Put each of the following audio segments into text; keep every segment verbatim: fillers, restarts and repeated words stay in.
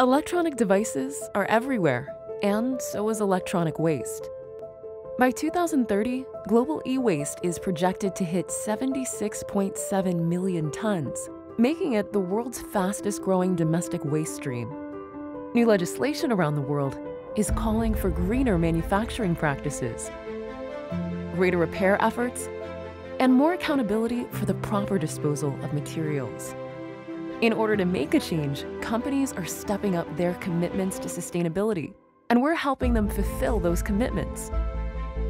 Electronic devices are everywhere, and so is electronic waste. By two thousand thirty, global e-waste is projected to hit seventy-six point seven million tons, making it the world's fastest-growing domestic waste stream. New legislation around the world is calling for greener manufacturing practices, greater repair efforts, and more accountability for the proper disposal of materials. In order to make a change, companies are stepping up their commitments to sustainability, and we're helping them fulfill those commitments.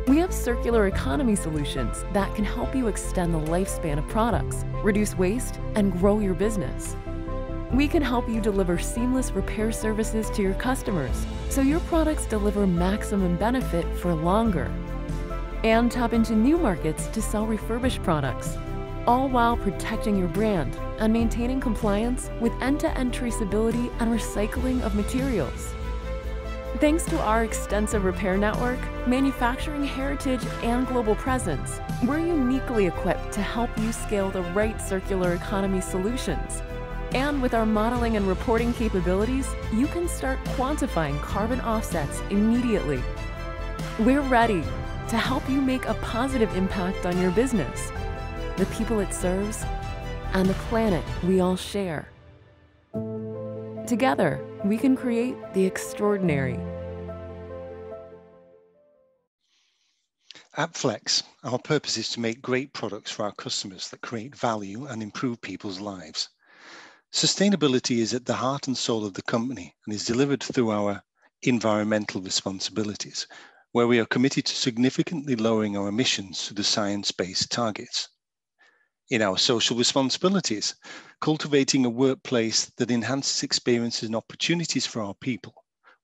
We have circular economy solutions that can help you extend the lifespan of products, reduce waste, and grow your business. We can help you deliver seamless repair services to your customers so your products deliver maximum benefit for longer. And tap into new markets to sell refurbished products, all while protecting your brand and maintaining compliance with end-to-end traceability and recycling of materials. Thanks to our extensive repair network, manufacturing heritage, and global presence, we're uniquely equipped to help you scale the right circular economy solutions. And with our modeling and reporting capabilities, you can start quantifying carbon offsets immediately. We're ready to help you make a positive impact on your business, the people it serves, and the planet we all share. Together, we can create the extraordinary. At Flex, our purpose is to make great products for our customers that create value and improve people's lives. Sustainability is at the heart and soul of the company and is delivered through our environmental responsibilities, where we are committed to significantly lowering our emissions to the science-based targets. In our social responsibilities, cultivating a workplace that enhances experiences and opportunities for our people,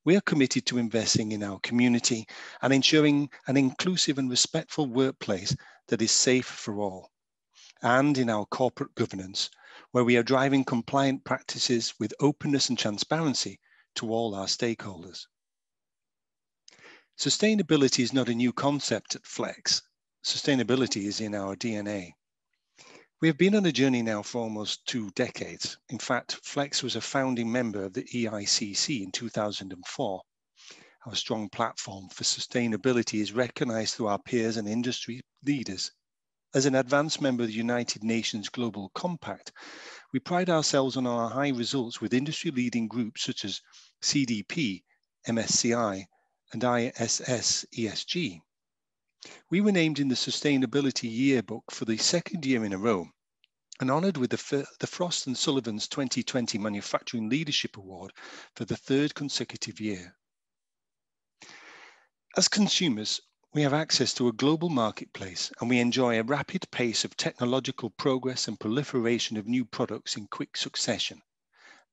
we are committed to investing in our community and ensuring an inclusive and respectful workplace that is safe for all. And in our corporate governance, where we are driving compliant practices with openness and transparency to all our stakeholders. Sustainability is not a new concept at Flex. Sustainability is in our D N A. We have been on a journey now for almost two decades. In fact, Flex was a founding member of the E I C C in two thousand four. Our strong platform for sustainability is recognized through our peers and industry leaders. As an advanced member of the United Nations Global Compact, we pride ourselves on our high results with industry-leading groups such as C D P, M S C I, and I S S E S G. We were named in the Sustainability Yearbook for the second year in a row and honoured with the, the Frost and Sullivan's twenty twenty Manufacturing Leadership Award for the third consecutive year. As consumers, we have access to a global marketplace and we enjoy a rapid pace of technological progress and proliferation of new products in quick succession.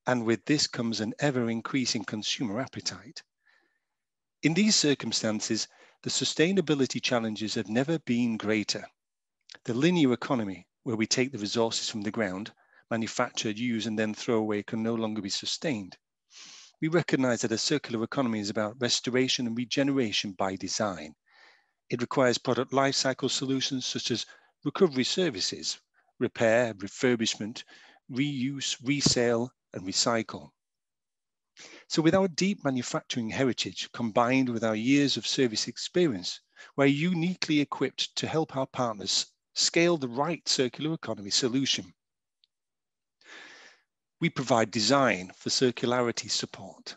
And with this comes an ever-increasing consumer appetite. In these circumstances, the sustainability challenges have never been greater. The linear economy, where we take the resources from the ground, manufacture, use, and then throw away, can no longer be sustained. We recognize that a circular economy is about restoration and regeneration by design. It requires product lifecycle solutions such as recovery services, repair, refurbishment, reuse, resale, and recycle. So with our deep manufacturing heritage, combined with our years of service experience, we're uniquely equipped to help our partners scale the right circular economy solution. We provide design for circularity support,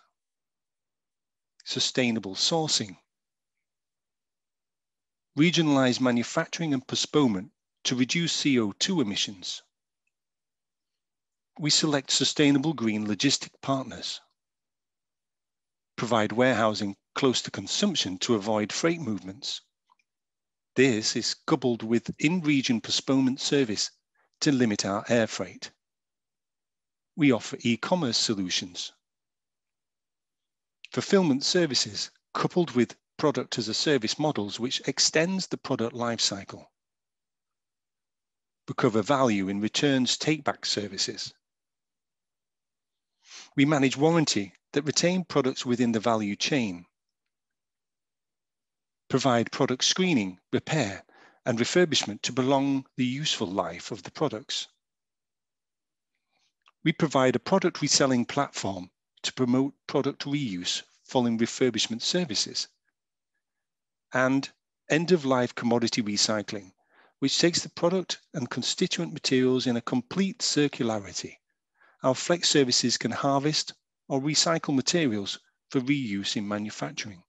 sustainable sourcing, regionalized manufacturing and postponement to reduce C O two emissions. We select sustainable green logistic partners. Provide warehousing close to consumption to avoid freight movements. This is coupled with in-region postponement service to limit our air freight. We offer e-commerce solutions. Fulfillment services coupled with product as a service models which extends the product lifecycle. Recover value in returns take-back services. We manage warranty that retain products within the value chain, provide product screening, repair, and refurbishment to prolong the useful life of the products. We provide a product reselling platform to promote product reuse following refurbishment services, and end-of-life commodity recycling, which takes the product and constituent materials in a complete circularity. Our Flex services can harvest or recycle materials for reuse in manufacturing.